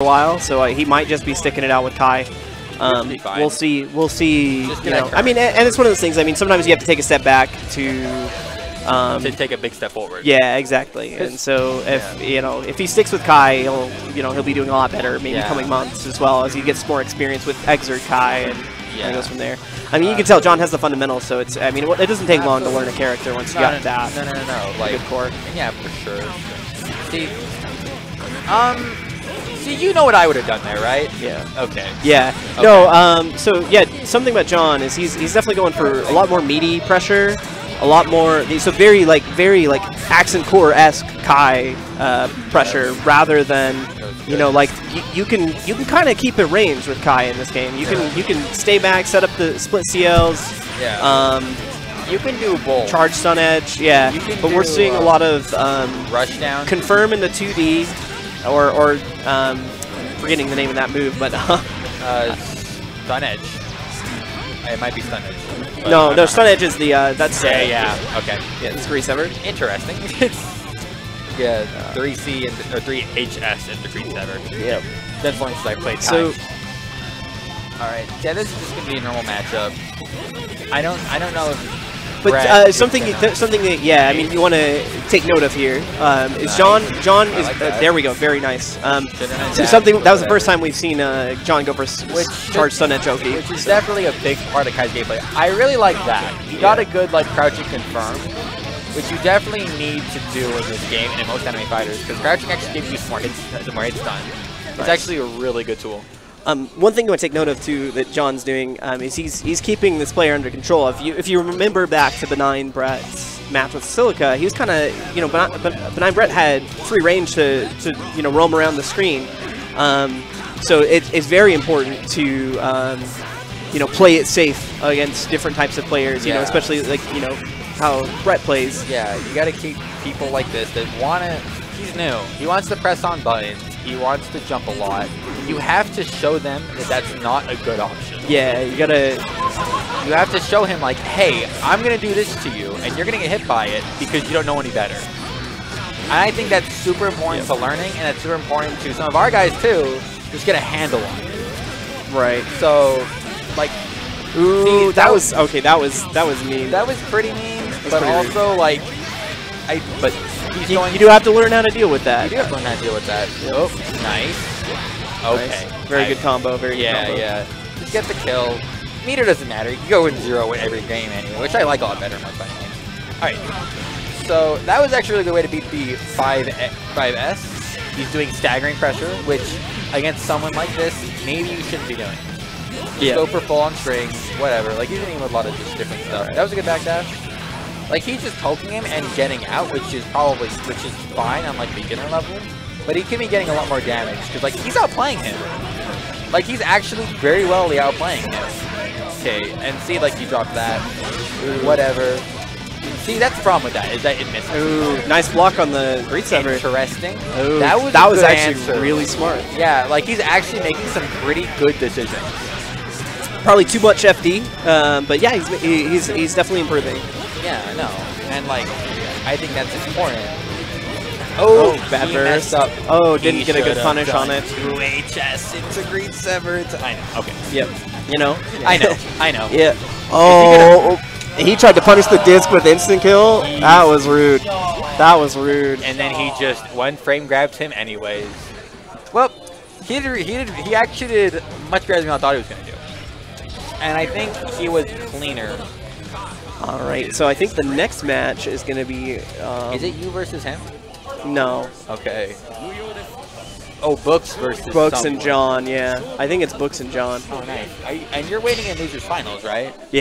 a while, so he might just be sticking it out with Ky. We'll see. We'll see. You know. I mean, and it's one of those things. I mean, sometimes you have to take a step back to take a big step forward. Yeah, exactly. And so if you know, if he sticks with Ky, he'll he'll be doing a lot better, maybe coming months as well as he gets more experience with Exert Ky and goes from there. I mean, you can tell John has the fundamentals, so it's. I mean, it doesn't take long to learn a character once you got that. No, no, no, like good core. Yeah, for sure. See, see, you know what I would have done there, right? Yeah. Okay. Yeah. Okay. No. So yeah, something about John is he's definitely going for a lot more meaty pressure, a lot more so very like accent core-esque Ky pressure rather than like you can kind of keep it range with Ky in this game. You can stay back, set up the split CLs. Yeah. You can do both. Charge Sun Edge, yeah. But we're seeing a lot of rush down, confirm in the 2D, or forgetting the name of that move, but Sun Edge. It might be Sun Edge. No, no, Sun Edge is the that's okay. Yeah, it's 3-severed. Interesting. Yeah, 3C and or 3HS and 3-severed. Yeah, that's long since I played. So, all right, yeah, this is just gonna be a normal matchup. I don't know if. But something that, yeah, I mean, you want to take note of here is John is, like there we go, very nice. So something, that was the first time we've seen John go for charge Sun Edge OP. Which is definitely a big part of Ky's gameplay. I really like that. He got a good, like, crouching confirm, which you definitely need to do in this game and in most anime fighters, because crouching actually gives you more hits done. It's actually a really good tool. One thing you want to take note of too that John's doing is he's keeping this player under control. If you remember back to Benign Brett's match with Silica, he was kind of Benign Brett had free range to roam around the screen, so it's very important to play it safe against different types of players. You know, especially like how Brett plays. Yeah, you got to keep people like this that want to. He's new. He wants to press on buttons. He wants to jump a lot. You have to show them that that's not a good option. Yeah, you have to show him, like, hey, I'm going to do this to you, and you're going to get hit by it because you don't know any better. And I think that's super important to learning, and that's super important to some of our guys, too, just get a handle on it. Right. So, like, ooh, see, that was mean. That was pretty mean, but also, like, you do have to learn how to deal with that. You do have to learn how to deal with that. Oh, nice. Okay. Nice. Very good combo. Very good combo. Yeah. Just get the kill. Meter doesn't matter. You can go with 0 in every game anyway, which I like a lot better in my fighting games. Alright. So that was actually a good way to beat the 5S. He's doing staggering pressure, which against someone like this, maybe you shouldn't be doing. Just go for full on strings, whatever. Like he's doing a lot of just different stuff. That was a good back dash. Like he's just poking him and getting out, which is fine on like beginner level. But he can be getting a lot more damage, because, like, he's outplaying him. Like, he's actually very well outplaying him. Okay, and see, like, you dropped that. Ooh. Whatever. See, that's the problem with that, is that it misses. Ooh, nice block on the 3-sever. Interesting. Ooh, that was actually really smart. Yeah, like, he's actually making some pretty good decisions. Probably too much FD, but yeah, he's definitely improving. Yeah, I know. And, like, I think that's important. Oh, bad burst. Oh, didn't get a good punish on it. 2HS into 3-severed. I know. Okay. Yep. You know? I know. I know. Yeah. Oh, he tried to punish the disc with instant kill. That was rude. That was rude. And then he just one frame grabbed him anyways. Well, he actually did much better than I thought he was going to do. And I think he was cleaner. All right. So I think the next match is going to be... is it you versus him? No. Okay. Oh, Books versus Books and John, yeah. I think it's Books and John. Oh, nice. And you're waiting in losers finals, right? Yeah.